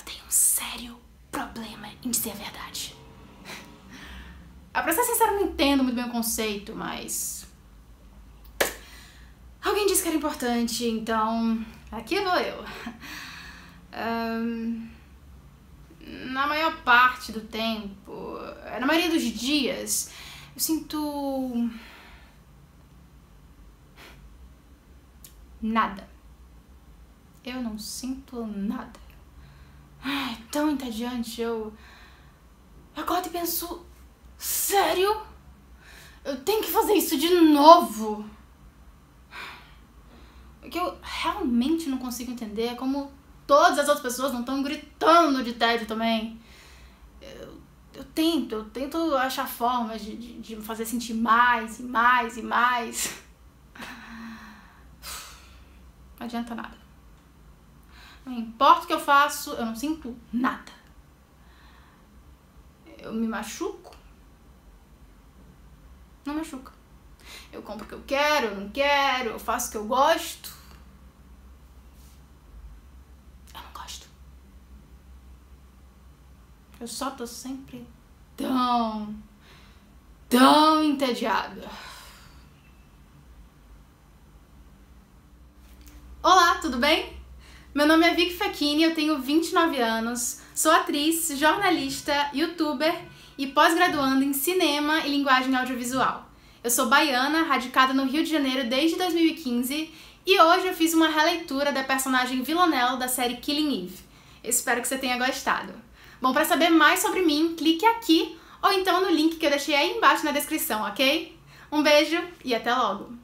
eu tenho um sério problema em dizer a verdade. Ah, pra ser sincero, não entendo muito bem o conceito, mas... alguém disse que era importante, então... aqui vou eu. Na maior parte do tempo, na maioria dos dias, eu sinto... nada. Eu não sinto nada. Ai, tão entediante, eu acordo e penso... sério? Eu tenho que fazer isso de novo? O que eu realmente não consigo entender é como todas as outras pessoas não estão gritando de tédio também. Eu tento achar formas de me fazer sentir mais e mais e mais. Não adianta nada. Não importa o que eu faço, eu não sinto nada. Eu me machuco. Não machuca. Eu compro o que eu quero, eu não quero, eu faço o que eu gosto. Eu não gosto. Eu só tô sempre tão entediada. Olá, tudo bem? Meu nome é Vicky Fechine, eu tenho 29 anos, sou atriz, jornalista, youtuber e pós-graduando em cinema e linguagem audiovisual. Eu sou baiana, radicada no Rio de Janeiro desde 2015 e hoje eu fiz uma releitura da personagem Villanelle da série Killing Eve. Espero que você tenha gostado. Bom, para saber mais sobre mim, clique aqui ou então no link que eu deixei aí embaixo na descrição, ok? Um beijo e até logo!